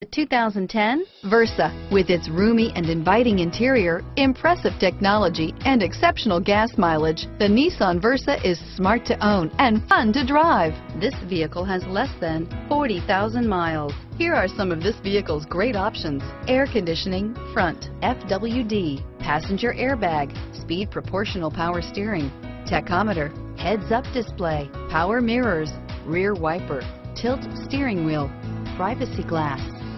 The 2010 Versa, with its roomy and inviting interior, impressive technology, and exceptional gas mileage, the Nissan Versa is smart to own and fun to drive. This vehicle has less than 40,000 miles. Here are some of this vehicle's great options: air conditioning, front, FWD, passenger airbag, speed proportional power steering, tachometer, heads-up display, power mirrors, rear wiper, tilt steering wheel, privacy glass.